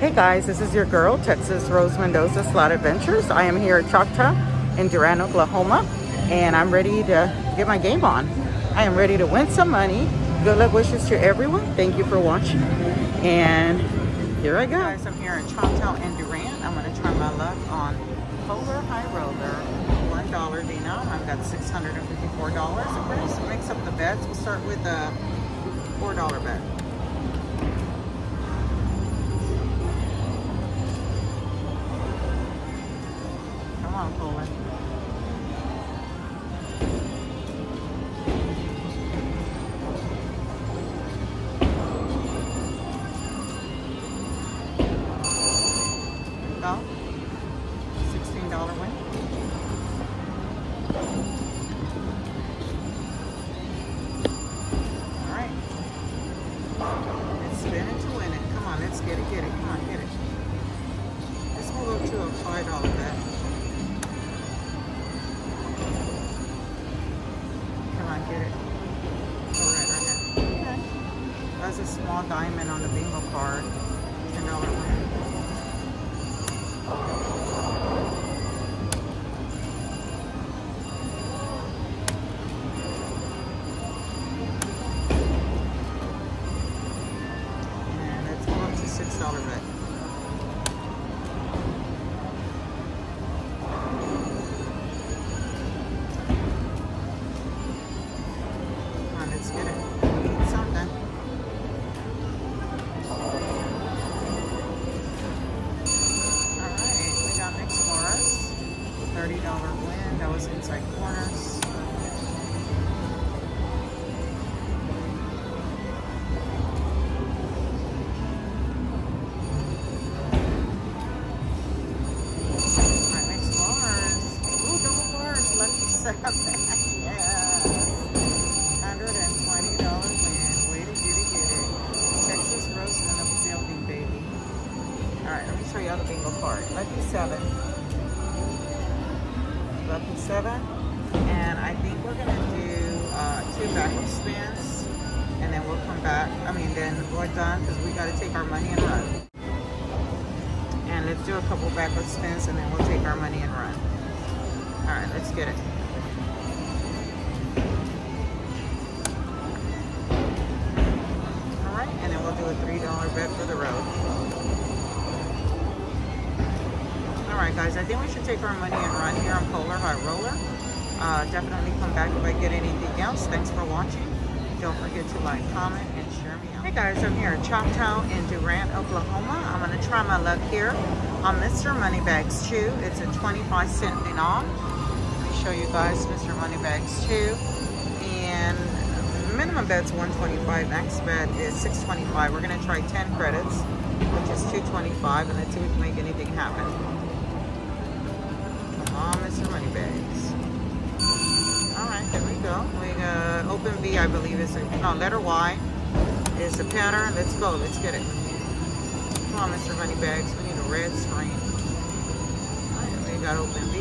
Hey guys, this is your girl, Texas Rose Mendoza Slot Adventures. I am here at Choctaw in Durant, Oklahoma, and I'm ready to get my game on. I am ready to win some money. Good luck wishes to everyone. Thank you for watching. And here I go. Hey guys, I'm here in Choctaw and Durant. I'm gonna try my luck on Polar High Roller, $1 deno. I've got $654. And we're just mix up the bets. We'll start with a $4 bet. Come on, Polar. $16 win. All right. It's spinning to win it. Come on, let's get it, come on, get it. Let's move up to a $5 bet. Come on, get it. All right, right now. Okay. That's a small diamond on the bingo card. $10 win. $6 bet. Come on, let's get it. We need something. Alright, we got next for us. $30 win. That was inside corners. Yes. $120 win. Way to get it. Texas Rose in the building, baby. Alright, let me show y'all the bingo card. Lucky 7. Lucky 7. And I think we're gonna do 2 backup spins and then we'll come back. Then we're done because we gotta take our money and run. And let's do a couple backup spins and then we'll take our money and run. Alright, let's get it. A $3 bet for the road. Alright guys, I think we should take our money and run here on Polar High Roller. Definitely come back if I get anything else. Thanks for watching. Don't forget to like, comment, and share me out. Hey guys, I'm here at Choctaw in Durant, Oklahoma. I'm going to try my luck here on Mr. Moneybags 2. It's a 25-cent denom. Let me show you guys Mr. Moneybags 2. And minimum bet's 125, max bet is 625. We're gonna try 10 credits, which is 225, and let's see if we can make anything happen. Come on, Mr. Moneybags. Alright, there we go. We got open V, I believe is letter Y is the pattern. Let's go, let's get it. Come on, Mr. Moneybags. We need a red screen. Alright, we got open V.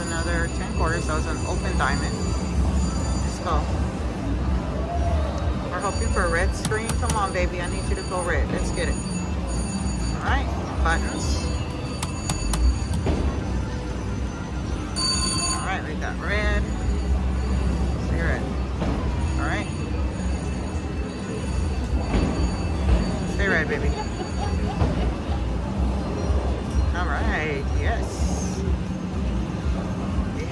Another 10 quarters. That was an open diamond. Let's go. We're hoping for a red screen. Come on, baby. I need you to go red. Let's get it. All right. Buttons. All right. We got red. See red. All right. Stay red, baby. All right. Yes.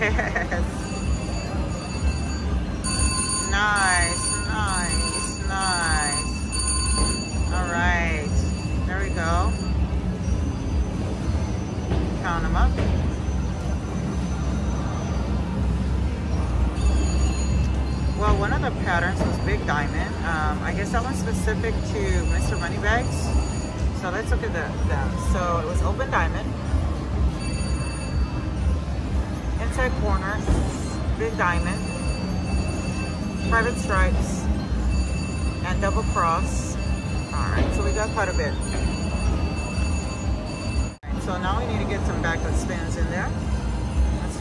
Yes. Nice, nice, nice. All right. There we go. Count them up. Well, one of the patterns was big diamond. I guess that one's specific to Mr. Moneybags. So let's look at them. So it was open diamond. Inside corners, big diamond, private stripes, and double cross. Alright, so we got quite a bit. Right, so now we need to get some backup spins in there.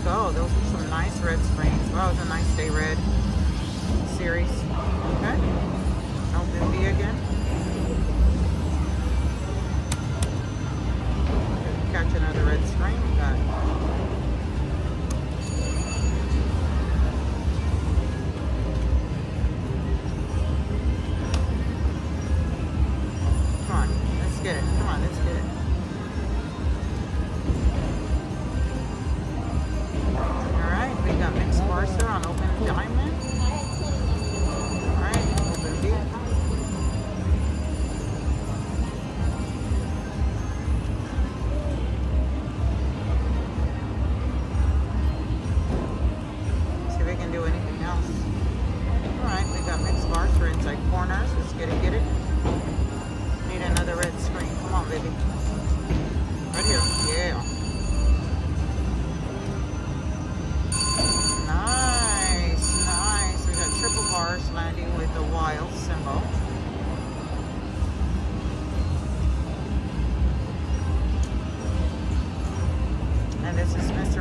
go. Those are some nice red screens. Wow, it's a nice day red series. Okay. Open B again. Catch another red screen. We got it. Come on, let's get it. Come on, let's get it.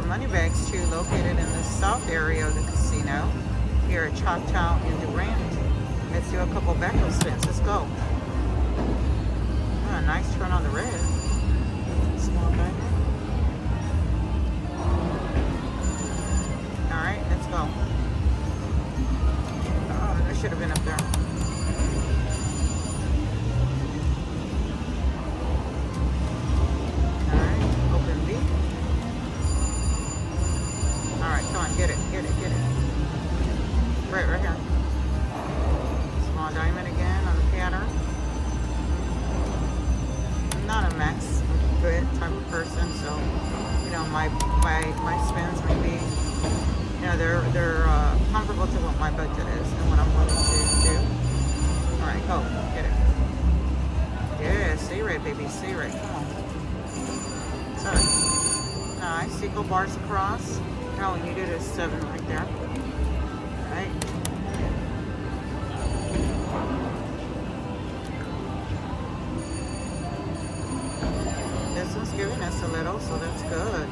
Moneybags 2, located in the south area of the casino here at Choctaw and Durant. Let's do a couple backhoe spins. Let's go. Oh, a nice turn on the red. Small backhoe. All right, let's go. Oh, that should have been up there. Right here. Small diamond again on the pattern. Not a max good type of person, so you know my spins may be, you know, they're comparable to what my budget is and what I'm willing to do. All right, go get it. Yeah, see right, baby, see right. Come on. Sorry. Nice. Seagull bars across. Oh, and you did a 7 right there. This one's giving us a little, so that's good.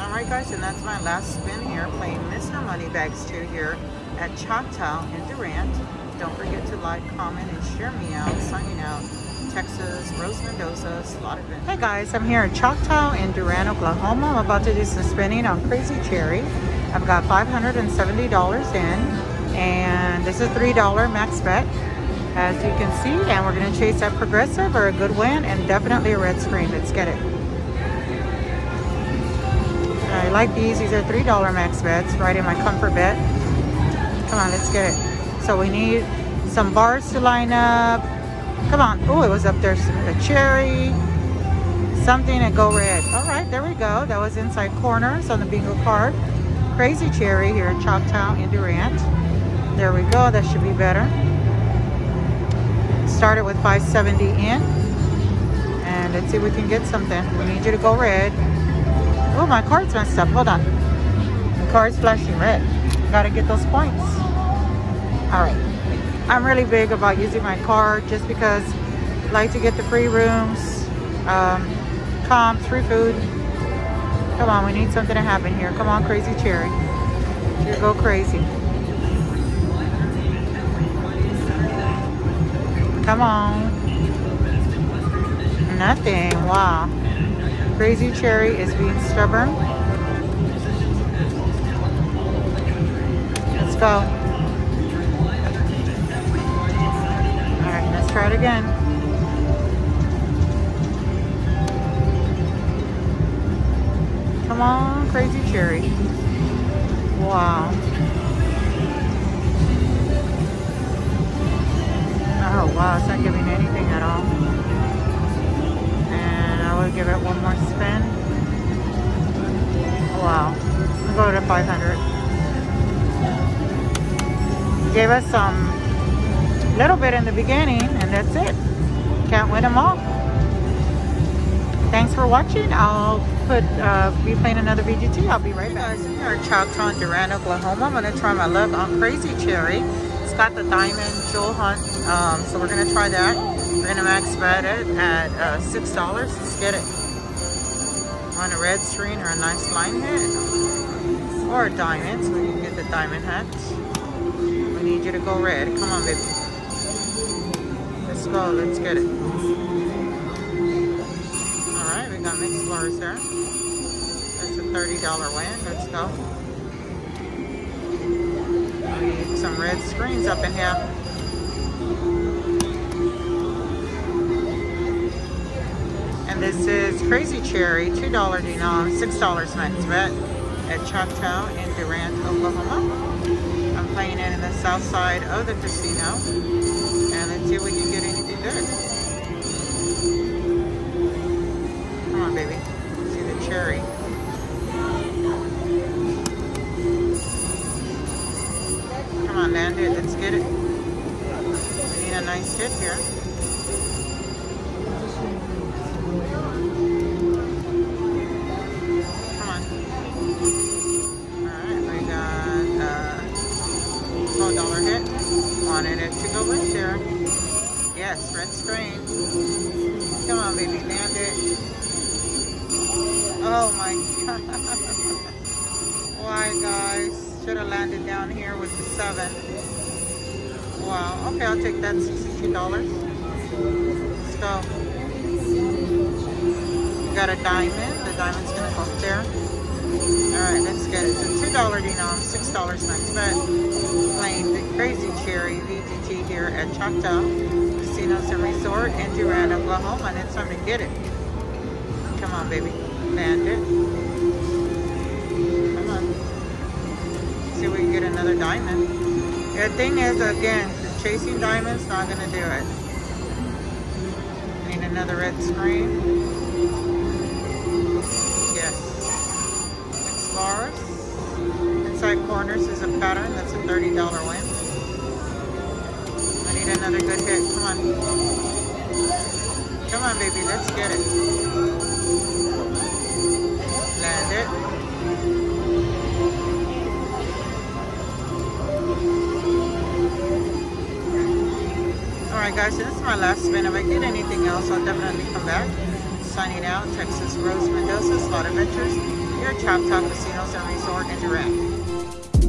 Alright guys, and that's my last spin here, playing Mr. Moneybags 2 here at Choctaw and Durant. Don't forget to like, comment, and share me out. Signing out, Texas Rose Mendoza Slot Adventures. Hey guys, I'm here at Choctaw in Durant, Oklahoma. I'm about to do some spinning on Crazy Cherry. I've got $570 in, and this is $3 max bet, as you can see. And we're going to chase that progressive or a good win, and definitely a red screen. Let's get it. I like these. These are $3 max bets, right in my comfort bet. Come on, let's get it. So we need some bars to line up. Come on. Oh, it was up there. A cherry. Something to go red. All right, there we go. That was inside corners on the bingo card. Crazy Cherry here in Choctaw and Durant. There we go. That should be better. Started with 570 in. And let's see if we can get something. We need you to go red. Oh, my card's messed up. Hold on. The card's flashing red. Got to get those points. All right. I'm really big about using my card just because I like to get the free rooms, comps, free food. Come on, we need something to happen here. Come on, Crazy Cherry. Here, go crazy. Come on. Nothing. Wow. Crazy Cherry is being stubborn. Let's go. Try it again. Come on, Crazy Cherry. Wow. Oh, wow, it's not giving anything at all. And I will give it one more spin. Wow. We'll go to 500. Gave us some little bit in the beginning, and that's it. Can't win them all. Thanks for watching. I'll be playing another VGT. I'll be right back. Hey guys, we are in Choctaw, Durant, Oklahoma. I'm gonna try my luck on Crazy Cherry. It's got the diamond jewel hunt, so we're gonna try that. Betamax about it at $6. Let's get it on a red screen or a nice line hit. Or a diamond, so you can get the diamond hat. We need you to go red. Come on, baby. Let's go. Let's get it. Alright, we got mixed floors there. That's a $30 win. Let's go. We need some red screens up in here. And this is Crazy Cherry, $2 denom, $6 max bet at Choctaw and Durant, Oklahoma. I'm playing it in the south side of the casino. And let's see if we can get anything good. Come on, baby. See the cherry. Come on, Bandit. Let's get it. We need a nice hit here. Yes, red screen. Come on, baby, Bandit. Oh my god. Why, guys? Should have landed down here with the 7. Wow. Okay, I'll take that $62. Let's go. We got a diamond. The diamond's going to go up there. Alright, let's get it. It's a $2 denom, $6 max bet. Playing the Crazy Cherry VGT here at Choctaw Casinos and Resort in Durant, Oklahoma, and it's time to get it. Come on, baby. Bandit. Come on. See if we can get another diamond. The thing is, again, the chasing diamond's not going to do it. Need another red screen. Inside corners is a pattern. That's a $30 win. I need another good hit. Come on. Come on, baby. Let's get it. Land it. Alright, guys. So this is my last spin. If I get anything else, I'll definitely come back. Signing out. Texas Rose Mendoza Slot Adventures. Your Choctaw Casinos and Resort in Durant.